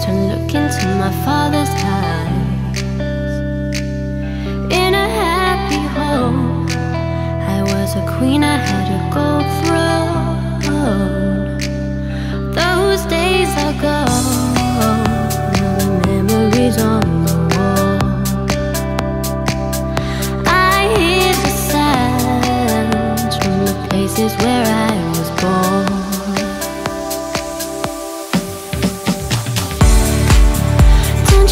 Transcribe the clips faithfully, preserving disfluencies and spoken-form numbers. eyes, to look into my father's eyes. In a happy home, I was a queen, I had a gold throne. Those days are gone, now the memories on the wall. I hear the sounds from the places where I was born. Don't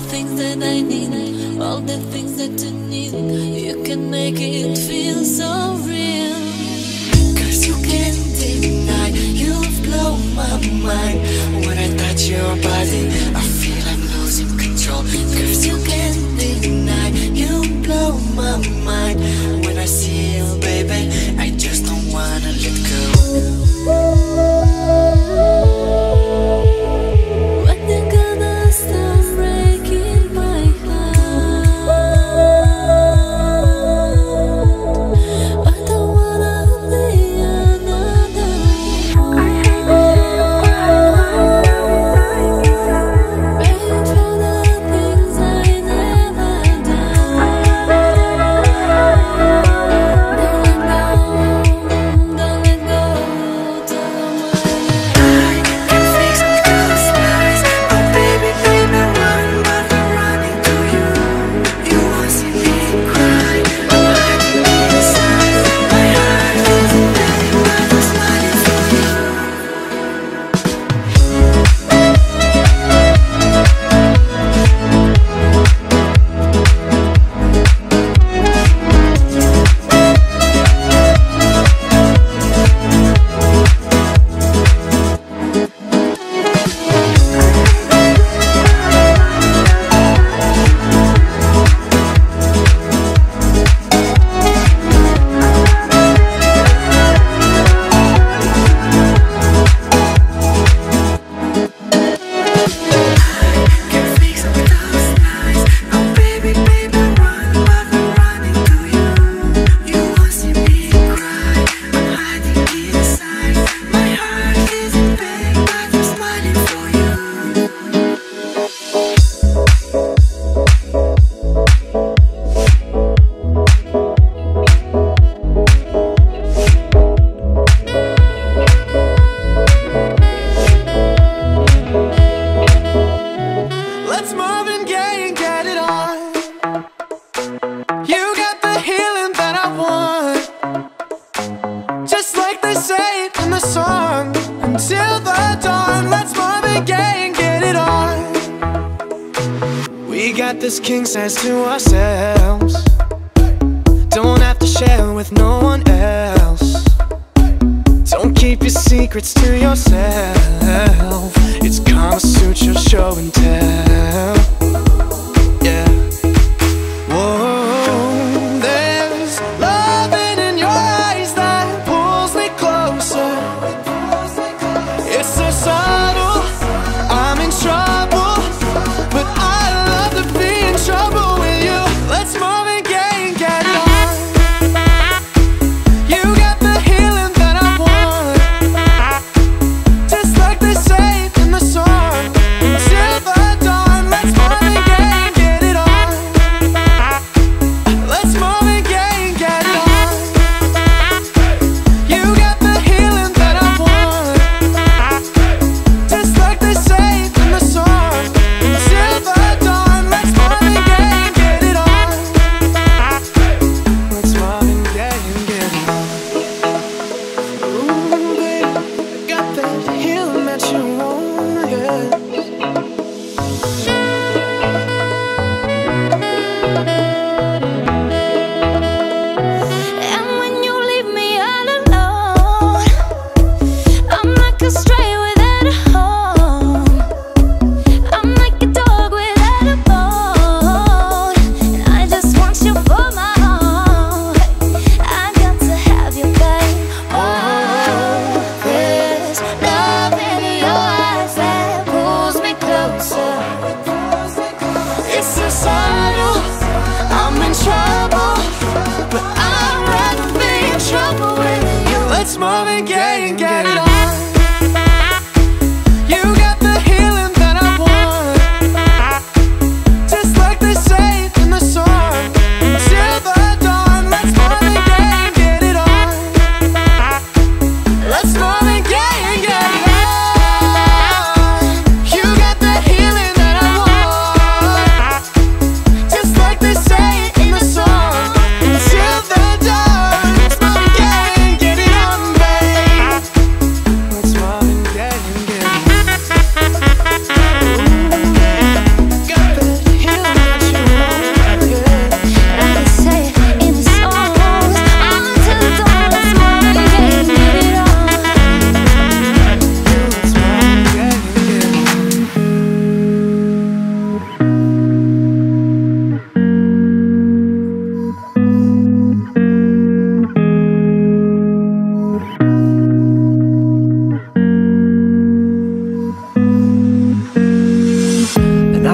the things that I need, all the things that you need. You can make it feel so real, cause you can't deny. You blow my mind. When I touch your body, I feel I'm losing control. Cause you can't deny. You blow my mind. When I see you, baby, I just don't wanna let go.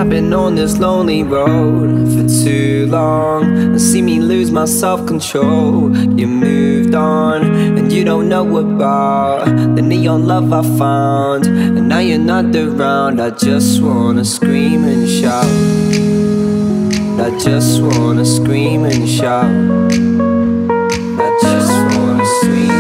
I've been on this lonely road for too long. I see me lose my self-control. You moved on, and you don't know about the neon love I found. And now you're not around. I just wanna scream and shout. I just wanna scream and shout. I just wanna scream and shout.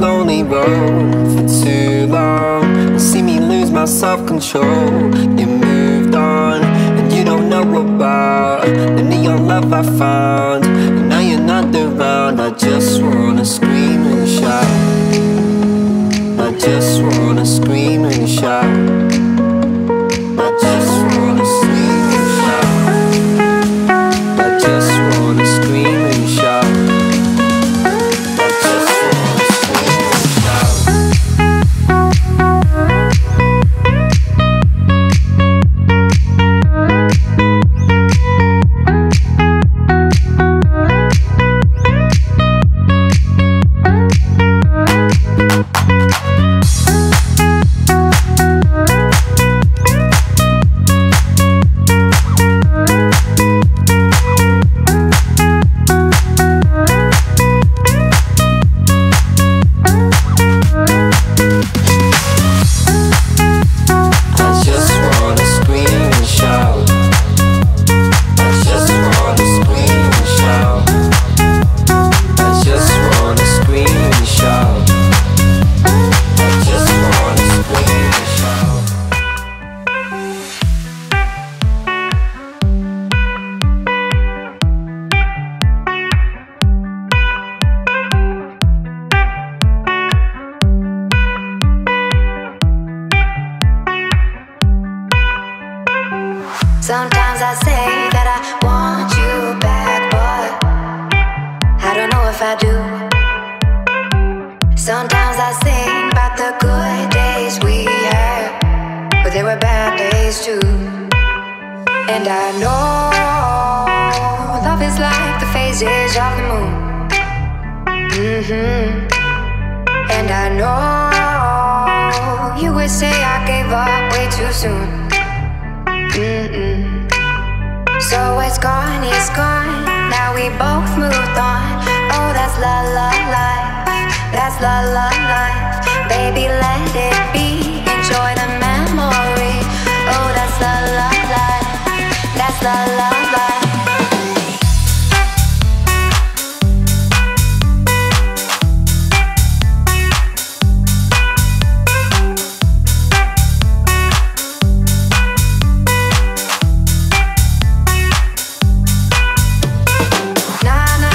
Lonely road for too long. You see me lose my self-control. You moved on, and you don't know about the neon love I found. And now you're not around. I just wanna scream and shout. I just wanna scream and shout. Sometimes I say that I want you back, but I don't know if I do. Sometimes I think about the good days we had, but there were bad days too. And I know love is like the phases of the moon. Mm-hmm. And I know you would say I gave up way too soon. Mm-mm. So it's gone, it's gone. Now we both moved on. Oh, that's la la life. That's la la life. Baby, let it be. Enjoy the memory. Oh, that's la la life. That's la la life. Na na na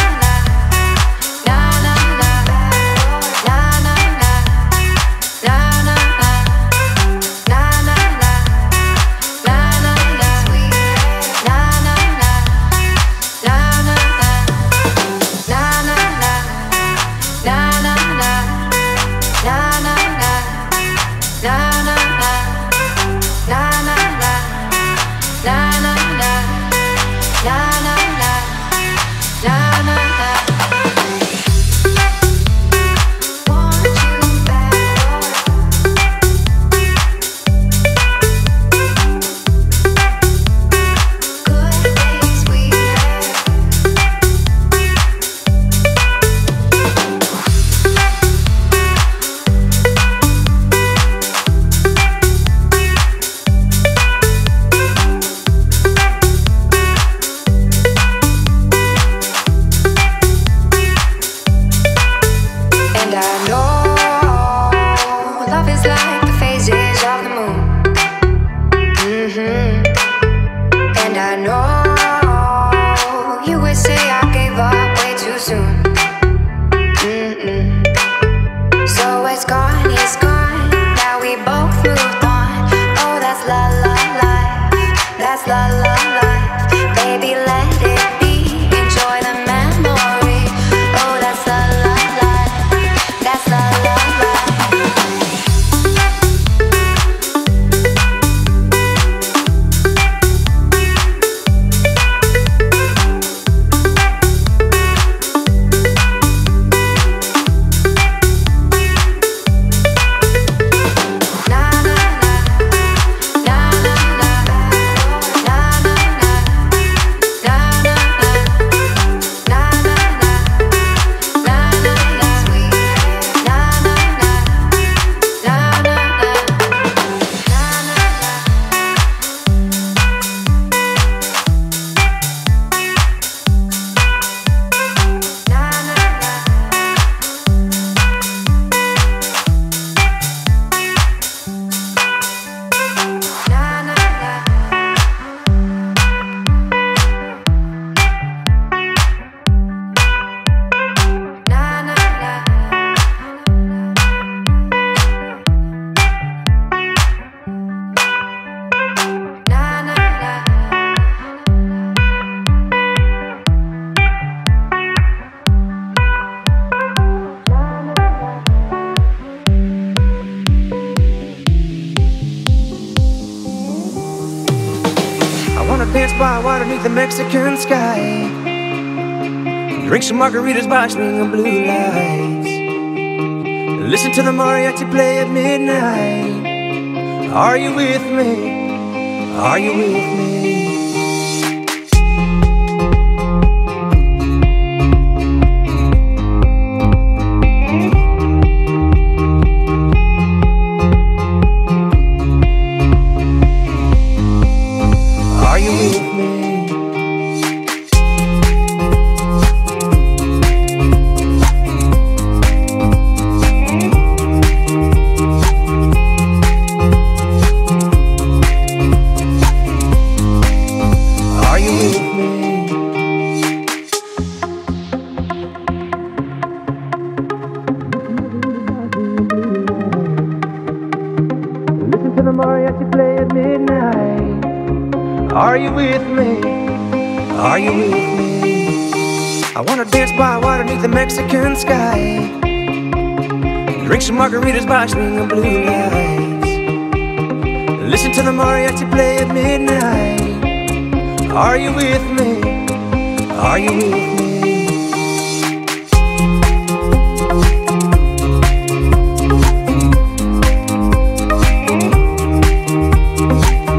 know you would say I gave up way too soon. Mm-mm. So it's gone, it's gone. Now we both moved on. Oh, that's la la life. That's la la life. Baby, let it be. Enjoy the memory. Oh, that's la la life. That's la la life. Underneath the Mexican sky, drink some margaritas by a string of blue lights, listen to the mariachi play at midnight. Are you with me? Are you with me? Are you with me? Are you with me? I wanna dance by water beneath the Mexican sky, drink some margaritas by a string of blue lights, listen to the mariachi play at midnight. Are you with me? Are you with me?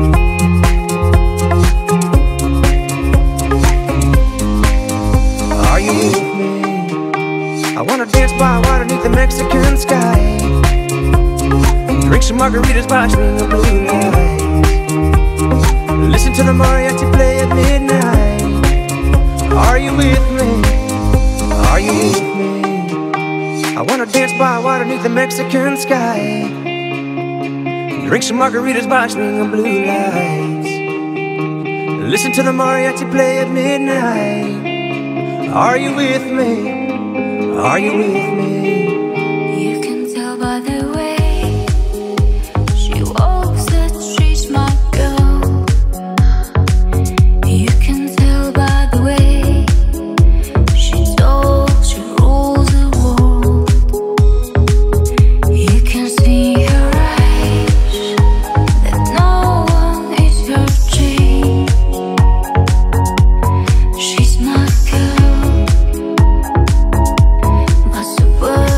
Mexican sky, drink some margaritas by a string of blue lights, listen to the mariachi play at midnight. Are you with me? Are you with me? I wanna dance by water beneath the Mexican sky, drink some margaritas by a string of blue lights, listen to the mariachi play at midnight. Are you with me? Are you with me? By the way she walks the streets, my girl, you can tell by the way she talks, she rules the world. You can see in her eyes that no one is her dream. She's my girl, my super.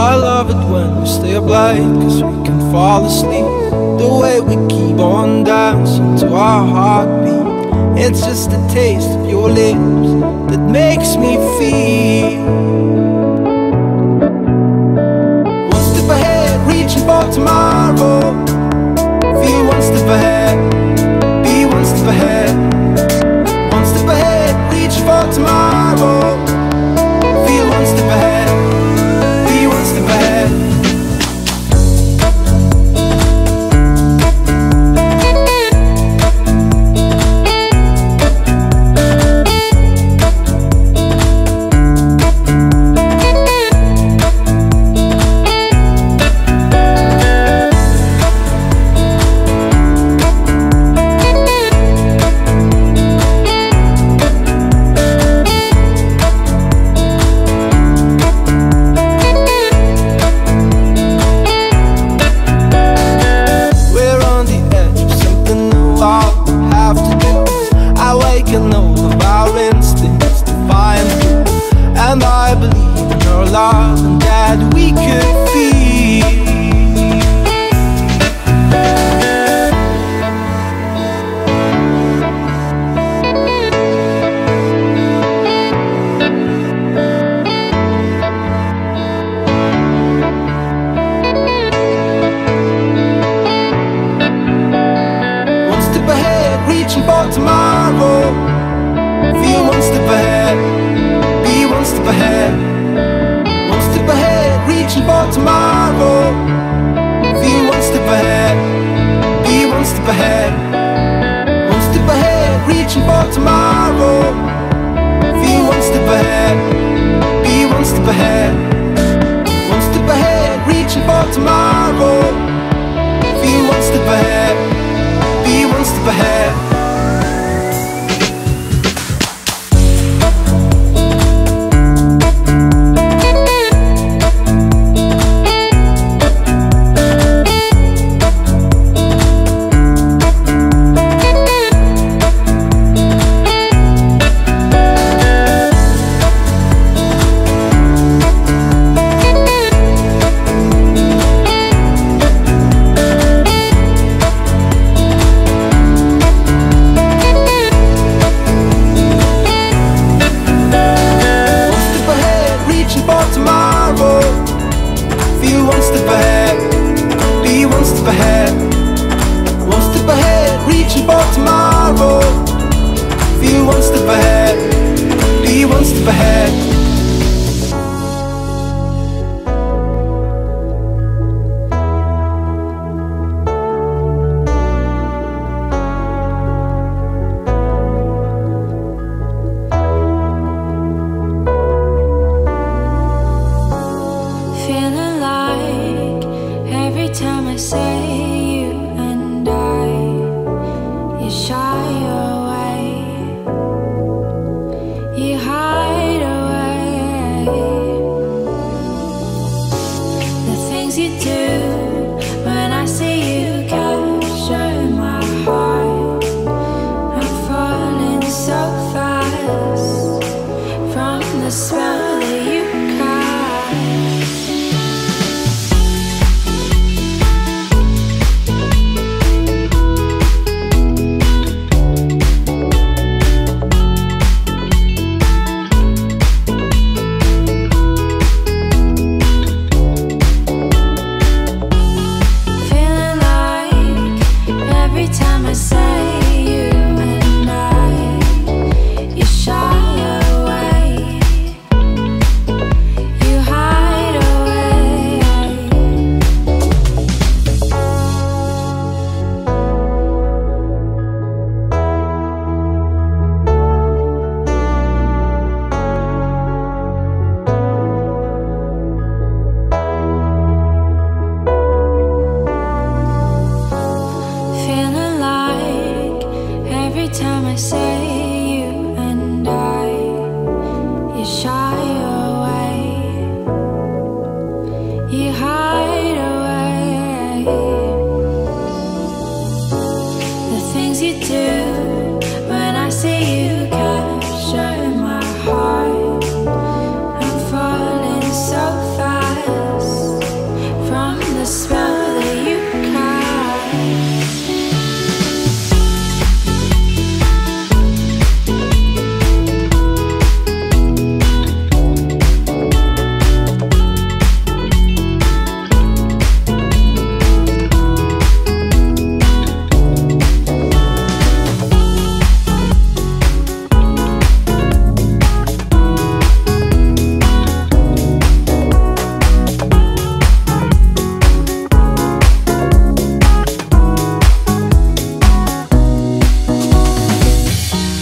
I love it when we stay up late, cause we can fall asleep the way we keep on dancing to our heartbeat. It's just the taste of your lips that makes me feel. One step ahead, reaching for tomorrow. Feel one step ahead, be one step ahead. One step ahead, reaching for tomorrow. Feel one step ahead, be one step ahead.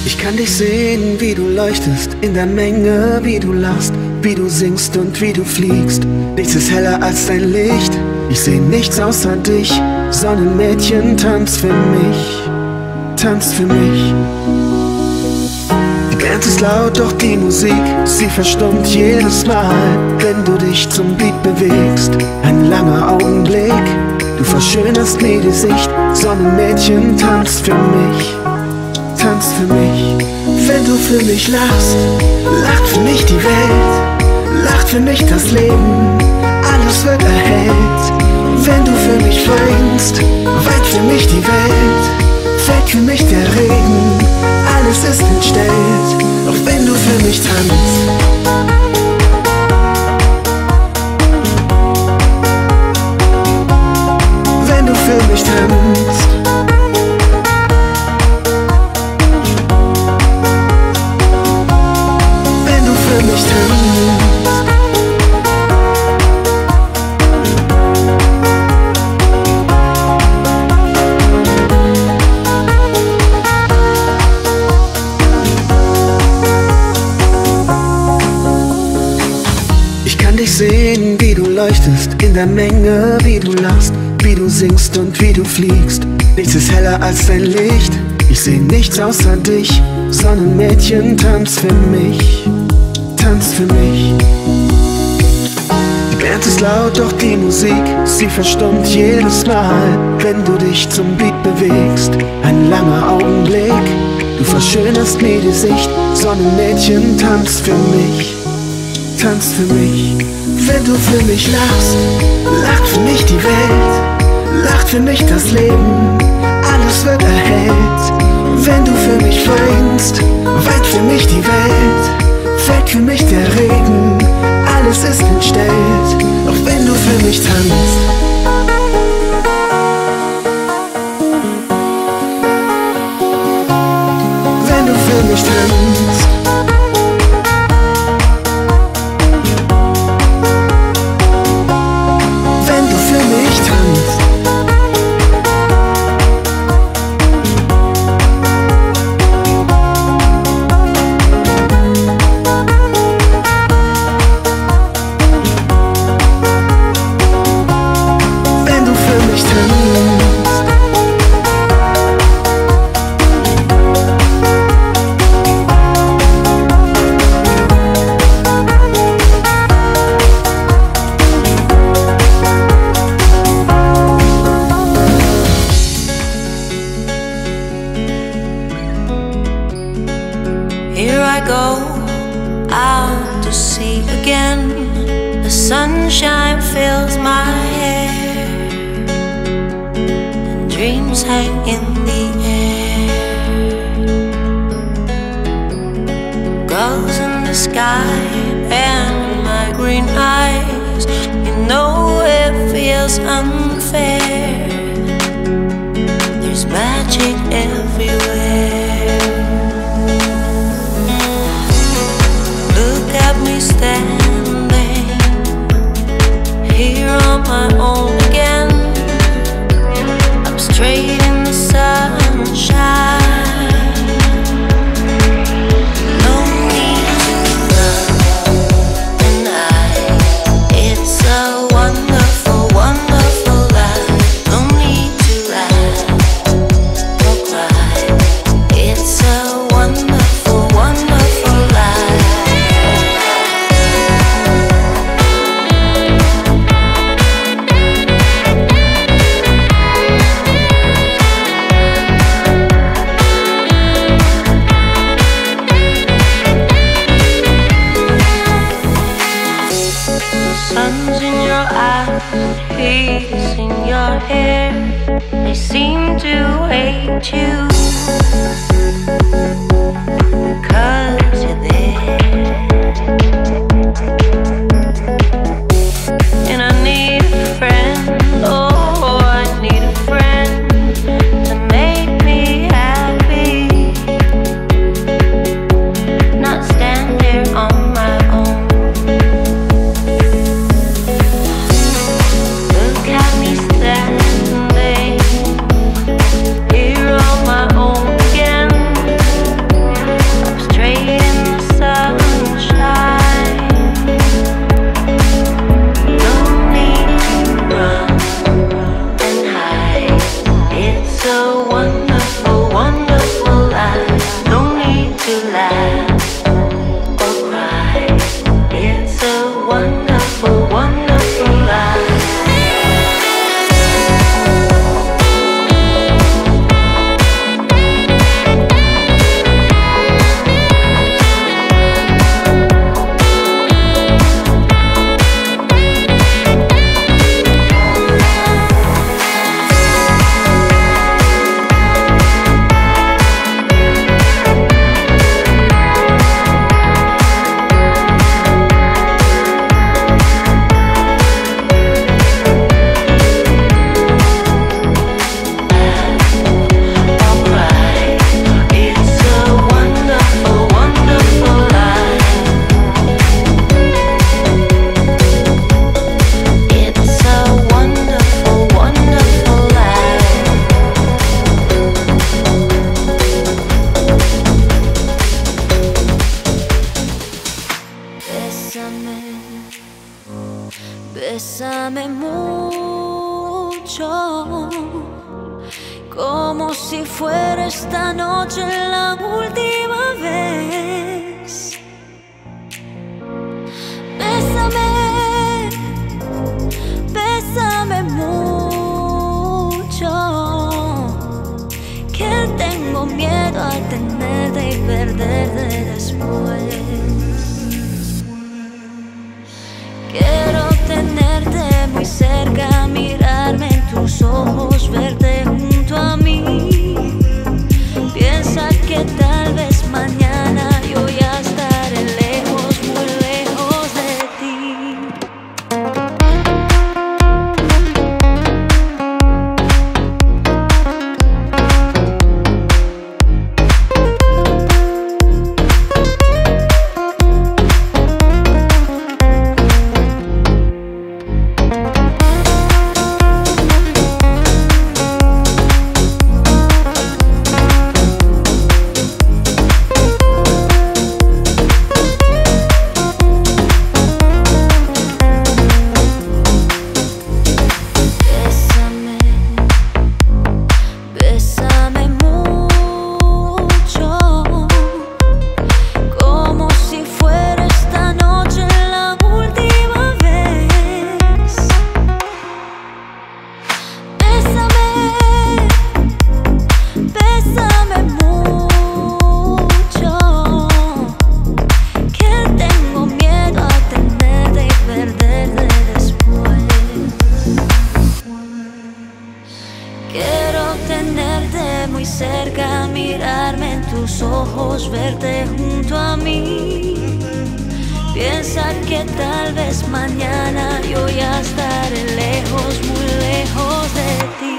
Ich kann dich sehen, wie du leuchtest, in der Menge, wie du lachst, wie du singst und wie du fliegst. Nichts ist heller als dein Licht, ich seh nichts außer dich. Sonnenmädchen, tanz für mich, tanz für mich. Die Band ist laut, doch die Musik, sie verstummt jedes Mal, wenn du dich zum Beat bewegst. Ein langer Augenblick, du verschönerst mir die Sicht. Sonnenmädchen, tanz für mich, tanz für mich. Wenn du für mich lachst, lacht für mich die Welt, lacht für mich das Leben, alles wird erhellt. Wenn du für mich weinst, weint für mich die Welt, fällt für mich der Regen, alles ist entstellt. Doch wenn du für mich tanzt, wenn du für mich tanzt, sehen, wie du leuchtest, in der Menge, wie du lachst, wie du singst und wie du fliegst. Nichts ist heller als dein Licht, ich seh nichts außer dich. Sonnenmädchen, tanz für mich, tanz für mich. Die Band ist laut, doch die Musik, sie verstummt jedes Mal, wenn du dich zum Beat bewegst. Ein langer Augenblick, du verschönerst mir die Sicht. Sonnenmädchen, tanz für mich, tanz für mich. Wenn du für mich lachst, lacht für mich die Welt, lacht für mich das Leben, alles wird erhellt. Wenn du für mich weinst, weint für mich die Welt, fällt für mich der Regen, alles ist entstellt. Doch wenn du für mich tanzt, wenn du für mich tanzt, wonderful, wonderful. Peace in your hair, they seem to hate you, cause you're there. And I need a friend, oh I need a friend to make me happy, not stand there on my own. Bésame mucho, como si fuera esta noche la última vez. Bésame, bésame mucho, que tengo miedo a tenerte y perderte después. Quiero tenerte muy cerca, mirarme en tus ojos, verte junto a mí. Piensa que tal vez mañana yo ya estaré lejos, muy lejos de cerca, mirarme en tus ojos, verte junto a mí. Piensa que tal vez mañana yo ya estaré lejos, muy lejos de ti.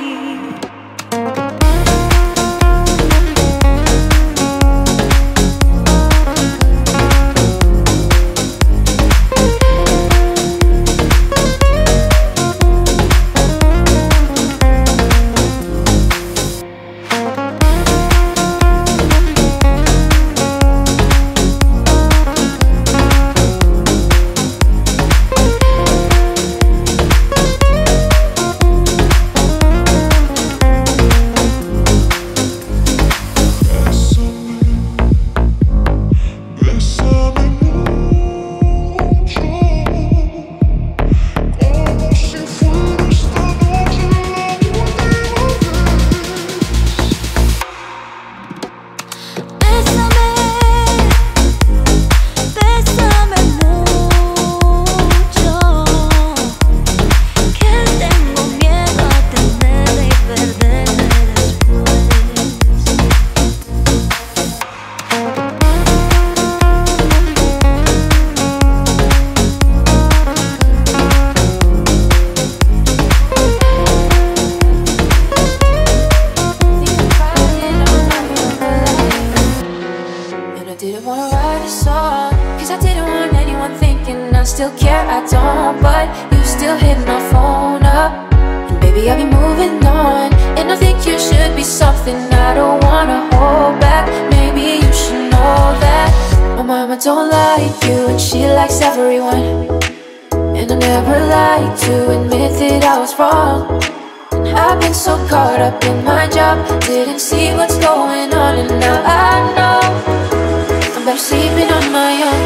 still care, I don't, but you still hit my phone up. And baby, I'll be moving on, and I think you should be something I don't wanna hold back. Maybe you should know that my mama don't like you, and she likes everyone. And I never liked to admit that I was wrong. I've been so caught up in my job, didn't see what's going on, and now I know I'm better sleeping on my own.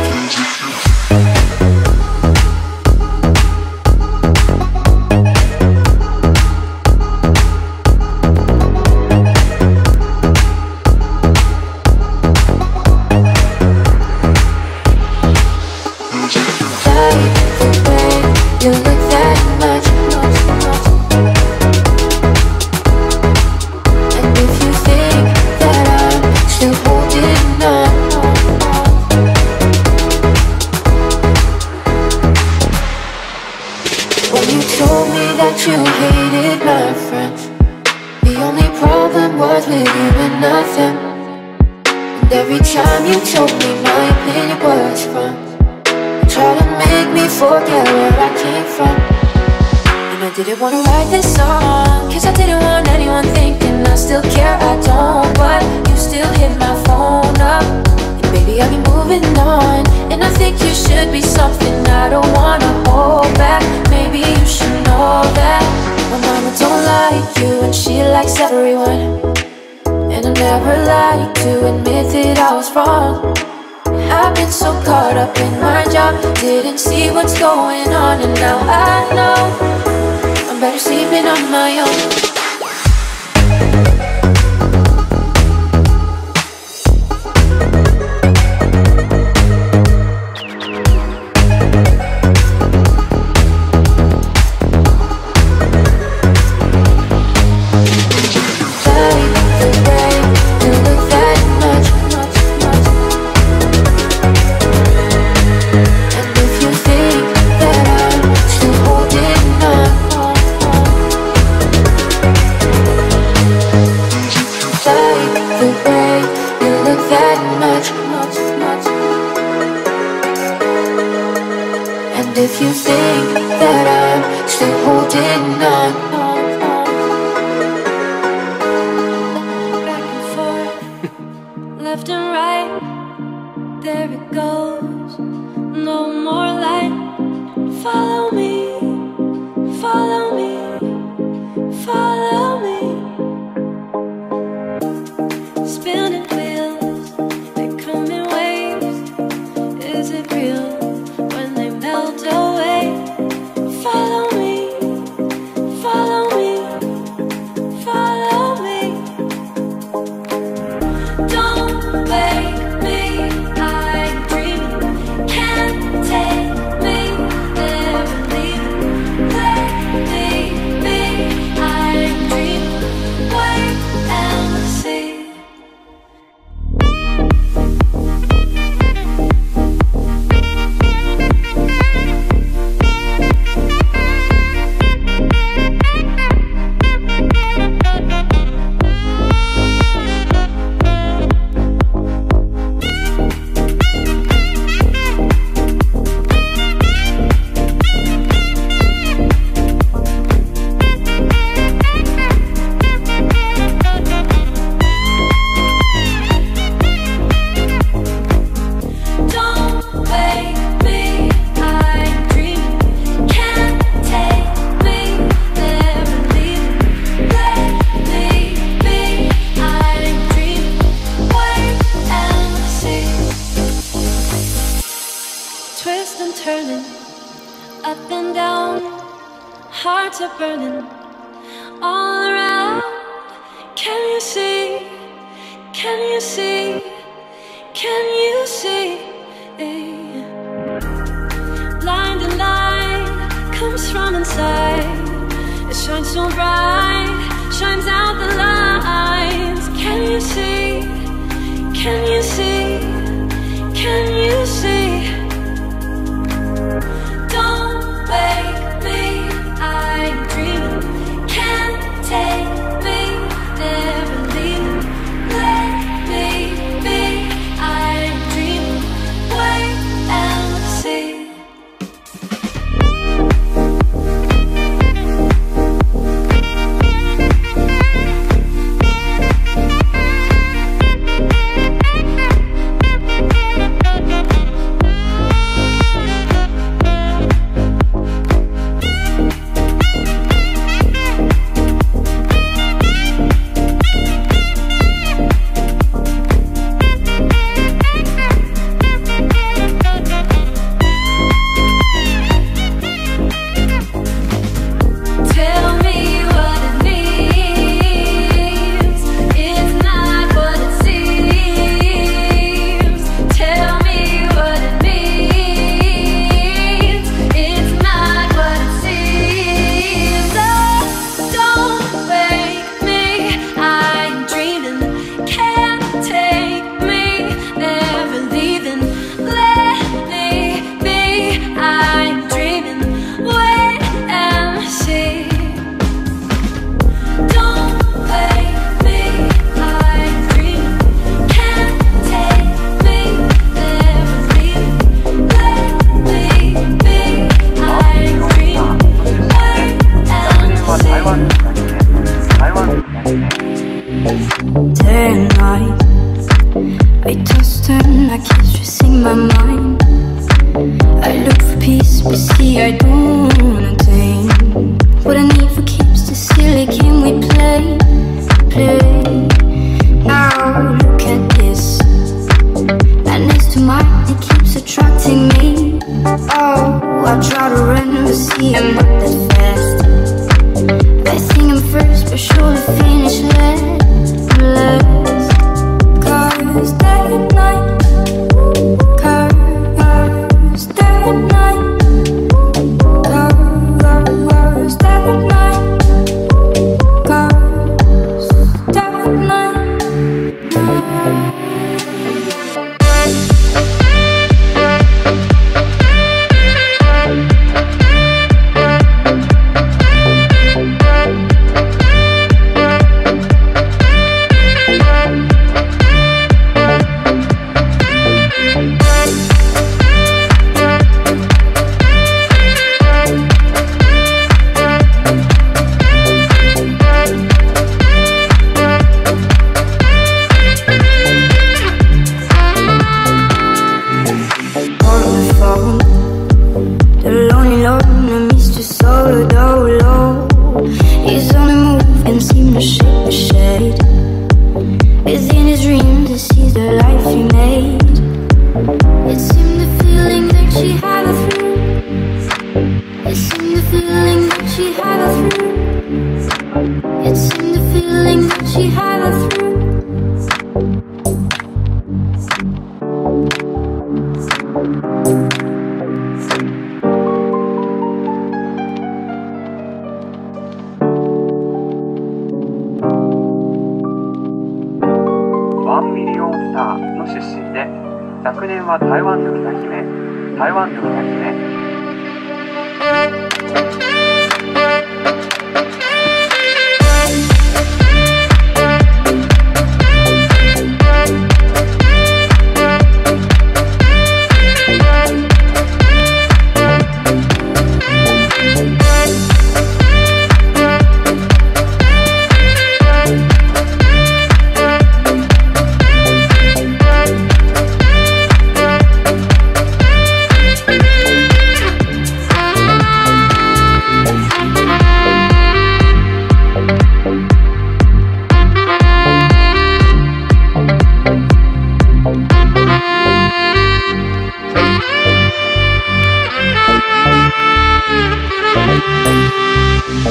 she had a through.ワンミリオンスターの出身で、昨年は台湾の歌姫、台湾の歌姫。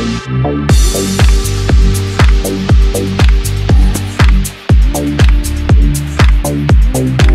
We'll be right back.